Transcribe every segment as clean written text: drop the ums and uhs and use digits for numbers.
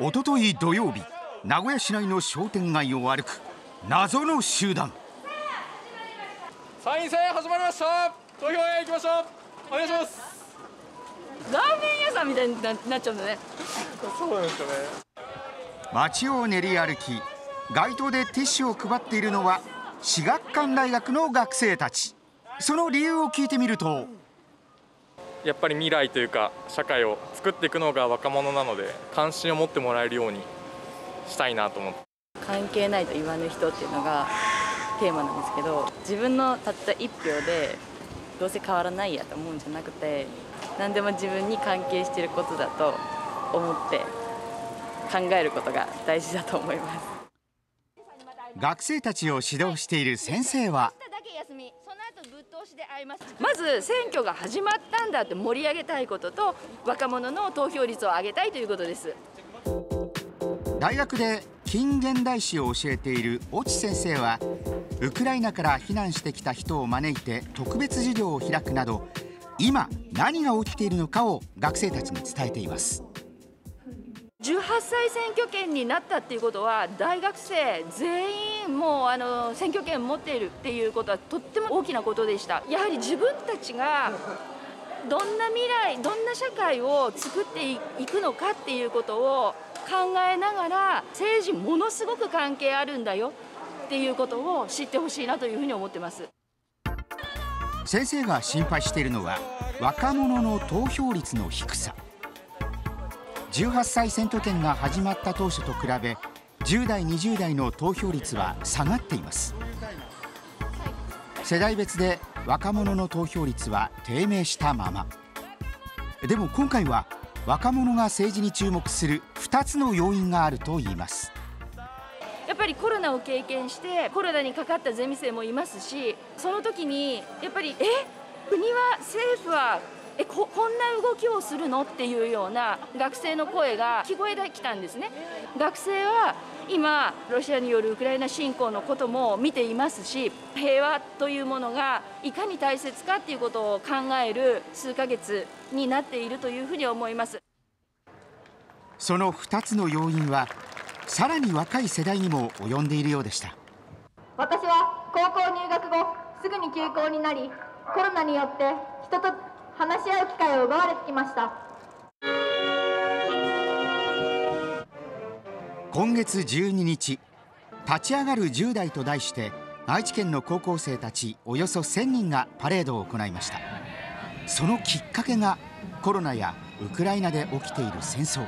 おととい土曜日、名古屋市内の商店街を歩く謎の集団。参院選始まりました。投票へ行きましょう。お願いします。ラーメン屋さんみたいになっちゃうんだね。そうですね。街を練り歩き、街頭でティッシュを配っているのは私学館大学の学生たち。その理由を聞いてみると、やっぱり未来というか社会を作っていくのが若者なので、関心を持ってもらえるようにしたいなと思って。関係ないと言わぬ人っていうのがテーマなんですけど、自分のたった1票でどうせ変わらないやと思うんじゃなくて、何でも自分に関係していることだと思って考えることが大事だと思います。学生たちを指導している先生は、まず選挙が始まったんだって盛り上げたいことと、若者の投票率を上げたいということです。大学で近現代史を教えている越智先生は、ウクライナから避難してきた人を招いて特別授業を開くなど、今何が起きているのかを学生たちに伝えています。18歳選挙権になったっていうことは、大学生全員もう選挙権持っているっていうことはとっても大きなことでした。やはり自分たちがどんな未来、どんな社会を作っていくのかっていうことを考えながら、政治ものすごく関係あるんだよっていうことを知ってほしいなというふうに思ってます。先生が心配しているのは若者の投票率の低さ。18歳選挙権が始まった当初と比べ、10代20代の投票率は下がっています。世代別で若者の投票率は低迷したまま。でも今回は若者が政治に注目する2つの要因があるといいます。やっぱりコロナを経験して、コロナにかかったゼミ生もいますし、その時にやっぱり国は、政府はこんな動きをするのっていうような学生の声が聞こえてきたんですね。学生は今ロシアによるウクライナ侵攻のことも見ていますし、平和というものがいかに大切かっていうことを考える数ヶ月になっているというふうに思います。その2つの要因はさらに若い世代にも及んでいるようでした。私は高校入学後すぐに休校になり、コロナによって人と話し合う機会を奪われてきました。今月12日、立ち上がる10代と題して、愛知県の高校生たちおよそ1000人がパレードを行いました。そのきっかけがコロナやウクライナで起きている戦争。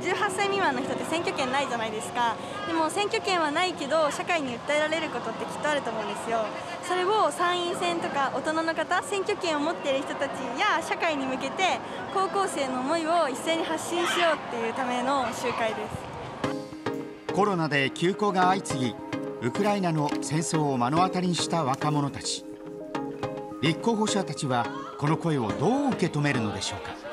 18歳未満の人って選挙権ないじゃないですか。でも選挙権はないけど、社会に訴えられることってきっとあると思うんですよ。それを参院選とか、大人の方、選挙権を持っている人たちや社会に向けて高校生の思いを一斉に発信しようっていうための集会です。コロナで休校が相次ぎ、ウクライナの戦争を目の当たりにした若者たち。立候補者たちはこの声をどう受け止めるのでしょうか。